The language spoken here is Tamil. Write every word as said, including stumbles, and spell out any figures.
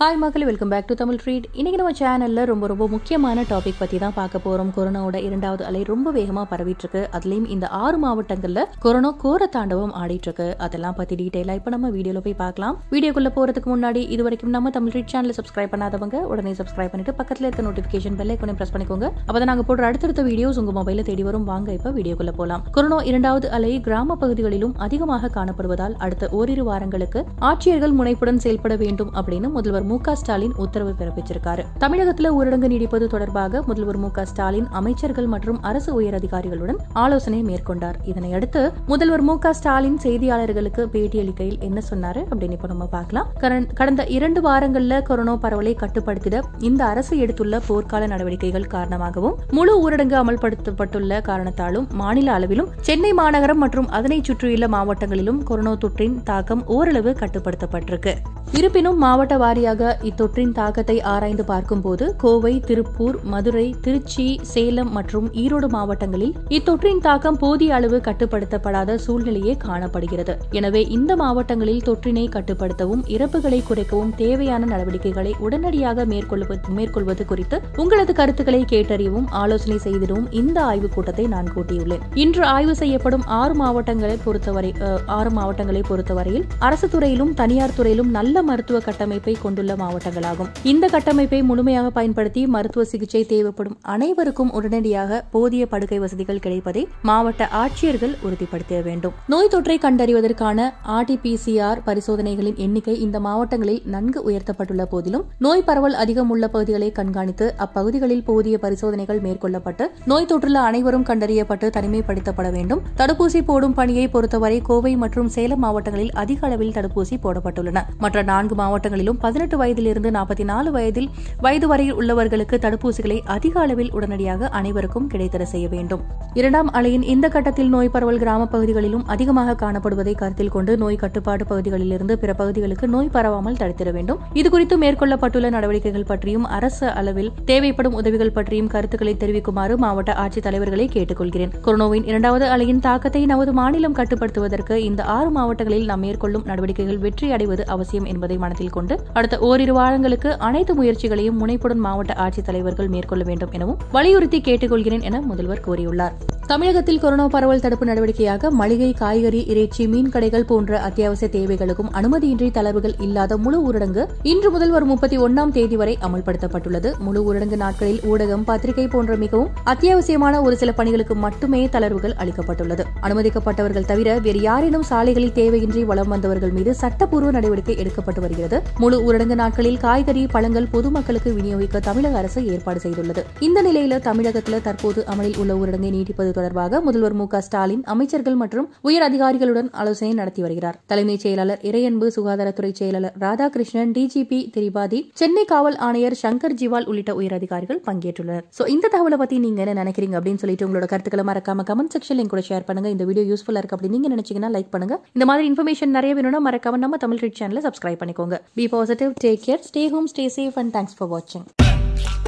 Hi, Makale, welcome back to Tamil Treat. இன்னைக்கு நம்ம சேனல்ல ரொம்ப ரொம்ப முக்கியமான டாபிக் பத்தி தான் பார்க்க போறோம். கொரோனாவோட இரண்டாவது அலை ரொம்ப வேகமா பரவிட்டு இருக்கு. அதுலயும் இந்த ஆறு மாவட்டங்கள்ல கொரோனா கோர தாண்டவம் ஆடிட்டு இருக்கு. அதெல்லாம் பத்தி டீடைலா இப்ப நம்ம வீடியோல போய் பார்க்கலாம். வீடியோக்குள்ள போறதுக்கு முன்னாடி இதுவரைக்கும் நம்ம Tamil Treat சேனலை சப்ஸ்கிரைப் பண்ணாதவங்க உடனே சப்ஸ்கிரைப் பண்ணிட்டு பக்கத்துல இருக்க நோட்டிபிகேஷன் பெல் ஐகானை பிரஸ் பண்ணிக்கோங்க. அப்பதான் நாங்க போடுற அடுத்தடுத்த வீடியோஸ் உங்க மொபைல்ல தேடி வரும். வாங்க இப்ப வீடியோக்குள்ள போலாம். கொரோனா இரண்டாவது அலை கிராம பகுதிகளிலும் அதிகமாக காணப்படுவதால் அடுத்த ஓரிரு வாரங்களுக்கு ஆட்சியர்கள் முனைப்புடன் செயல்பட வேண்டும் அப்படின்னு முதல்வர் M K ஸ்டாலின் உத்தரவு பிறப்பிச்சிருக்காரு. தமிழகத்தில் ஊரடங்கு நீடிப்பது தொடர்பாக முதல்வர் M K ஸ்டாலின் அமைச்சர்கள் மற்றும் அரசு உயர் அதிகாரிகளுடன் ஆலோசனை மேற்கொண்டார். இதனையடுத்து முதல்வர் M K ஸ்டாலின் செய்தியாளர்களுக்கு பேட்டியளிக்கையில் என்ன சொன்னாரு அப்படின்னு இப்ப நம்ம பார்க்கலாம். கடந்த இரண்டு வாரங்கள்ல கொரோனா பரவலை கட்டுப்படுத்திட இந்த அரசு எடுத்துள்ள போர்க்கால நடவடிக்கைகள் காரணமாகவும் முழு ஊரடங்கு அமல்படுத்தப்பட்டுள்ள காரணத்தாலும் மாநில அளவிலும் சென்னை மாநகரம் மற்றும் அதனை சுற்றியுள்ள மாவட்டங்களிலும் கொரோனா தொற்றின் தாக்கம் ஓரளவு கட்டுப்படுத்தப்பட்டிருக்கு. இருப்பினும் மாவட்ட வாரியாக இத்தொற்றின் தாக்கத்தை ஆராய்ந்து பார்க்கும்போது கோவை, திருப்பூர், மதுரை, திருச்சி, சேலம் மற்றும் ஈரோடு மாவட்டங்களில் இத்தொற்றின் தாக்கம் போதிய அளவு கட்டுப்படுத்தப்படாத சூழ்நிலையே காணப்படுகிறது. எனவே இந்த மாவட்டங்களில் தொற்றினை கட்டுப்படுத்தவும் இறப்புகளை குறைக்கவும் தேவையான நடவடிக்கைகளை உடனடியாக மேற்கொள்வது குறித்து உங்களது கருத்துக்களை கேட்டறியவும் ஆலோசனை செய்திடவும் இந்த ஆய்வுக் கூட்டத்தை நான் கூட்டியுள்ளேன். இன்று ஆய்வு செய்யப்படும் ஆறு மாவட்டங்களை பொறுத்தவரை ஆறு மாவட்டங்களை பொறுத்தவரையில் அரசு துறையிலும் தனியார் துறையிலும் நல்ல மருத்துவ கட்டமைப்பை கொண்டுள்ள மாவட்டங்களாகும். இந்த கட்டமைப்பை முழுமையாக பயன்படுத்தி மருத்துவ சிகிச்சை தேவைப்படும் அனைவருக்கும் உடனடியாக போதிய படுக்கை வசதிகள் கிடைப்பதை மாவட்ட ஆட்சியர்கள் உறுதிப்படுத்த வேண்டும். நோய் தொற்றை கண்டறிவதற்கான R T P C R பரிசோதனைகளின் எண்ணிக்கை இந்த மாவட்டங்களில் நன்கு உயர்த்தப்பட்டுள்ள போதிலும் நோய் பரவல் அதிகம் உள்ள பகுதிகளை கண்காணித்து அப்பகுதிகளில் போதிய பரிசோதனைகள் மேற்கொள்ளப்பட்டு நோய் தொற்றுள்ள அனைவரும் கண்டறியப்பட்டு தனிமைப்படுத்தப்பட வேண்டும். தடுப்பூசி போடும் பணியை பொறுத்தவரை கோவை மற்றும் சேலம் மாவட்டங்களில் அதிக அளவில் தடுப்பூசி போடப்பட்டுள்ளன. மற்ற நான்கு மாவட்டங்களிலும் பதினெட்டு வயதிலிருந்து நாற்பத்தி நாலு வயதில் வயது வரையில் உள்ளவர்களுக்கு தடுப்பூசிகளை அதிக அளவில் உடனடியாக அனைவருக்கும் கிடைத்தர செய்ய வேண்டும். இரண்டாம் அலையின் இந்த கட்டத்தில் நோய் பரவல் கிராம பகுதிகளிலும் அதிகமாக காணப்படுவதை கருத்தில் கொண்டு நோய் கட்டுப்பாடு பகுதிகளிலிருந்து பிற பகுதிகளுக்கு நோய் பரவாமல் தடுத்திட வேண்டும். இதுகுறித்து மேற்கொள்ளப்பட்டுள்ள நடவடிக்கைகள் பற்றியும் அரசு அளவில் தேவைப்படும் உதவிகள் பற்றியும் கருத்துக்களை தெரிவிக்குமாறு மாவட்ட ஆட்சித்தலைவர்களை கேட்டுக்கொள்கிறேன். கொரோனாவின் இரண்டாவது அலையின் தாக்கத்தை நமது மாநிலம் கட்டுப்படுத்துவதற்கு இந்த ஆறு மாவட்டங்களில் நாம் மேற்கொள்ளும் நடவடிக்கைகள் வெற்றி அடைவது அவசியம் என்பதை மனத்தில் கொண்டு அடுத்த ஓரிரு வாரங்களுக்கு அனைத்து முயற்சிகளையும் முனைப்புடன் மாவட்ட ஆட்சித்தலைவர்கள் மேற்கொள்ள வேண்டும் எனவும் வலியுறுத்தி கேட்டுக்கொள்கிறேன் என முதல்வர் கூறியுள்ளார். தமிழகத்தில் கொரோனா பரவல் தடுப்பு நடவடிக்கையாக மளிகை, காய்கறி, இறைச்சி, மீன் கடைகள் போன்ற அத்தியாவசிய தேவைகளுக்கும் அனுமதியின்றி தளர்வுகள் இல்லாத முழு ஊரடங்கு இன்று முதல் வரும் முப்பத்தி ஒன்னாம் தேதி வரை அமல்படுத்தப்பட்டுள்ளது. முழு ஊரடங்கு நாட்களில் ஊடகம், பத்திரிகை போன்ற மிகவும் அத்தியாவசியமான ஒரு சில பணிகளுக்கு மட்டுமே தளர்வுகள் அளிக்கப்பட்டுள்ளது. அனுமதிக்கப்பட்டவர்கள் தவிர வேறு யாரேனும் சாலைகளில் தேவையின்றி வலம் வந்தவர்கள் மீது சட்டப்பூர்வ நடவடிக்கை எடுக்கப்பட்டு வருகிறது. முழு ஊரடங்கு நாட்களில் காய்கறி, பழங்கள் பொதுமக்களுக்கு விநியோகிக்க தமிழக அரசு ஏற்பாடு செய்துள்ளது. இந்த நிலையில தமிழகத்தில் தற்போது அமலில் உள்ள ஊரடங்கை நீட்டிப்பது தொடர்பாக முதல்வர் M K ஸ்டாலின் அமைச்சர்கள் மற்றும் உயர் அதிகாரிகளுடன் ஆலோசனை நடத்தி வருகிறார். தலைமைச் செயலாளர் இறையன்பு, சுகாதாரத்துறை செயலாளர் Radhakrishnan, D G P Tripathi, Chennai காவல் ஆணையர் சங்கர் ஜிவால் உள்ளிட்ட உயர் அதிகாரிகள் பங்கேற்றுள்ளனர். சோ இந்த தகவலை பத்தி நீங்க என்ன நினைக்கிறீங்க அப்படின்னு சொல்லிட்டு உங்களோட கருத்துக்களை மறக்காம கமெண்ட் செக்ஷன்ல கூட ஷேர் பண்ணுங்க. இந்த வீடியோ யூஸ்ஃபுல்லா இருக்கு அப்படின்னு நீங்க நினைச்சீங்கன்னா லைக் பண்ணுங்க. இந்த மாதிரி இன்ஃபர்மேஷன் நிறைய வேணும்னா மறக்காம நம்ம தமிழ் ட்ரீட் சேனலை சப்ஸ்கிரைப் பண்ணிக்கோங்க. Be positive, take care, stay home, stay safe and thanks for வாட்சிங்.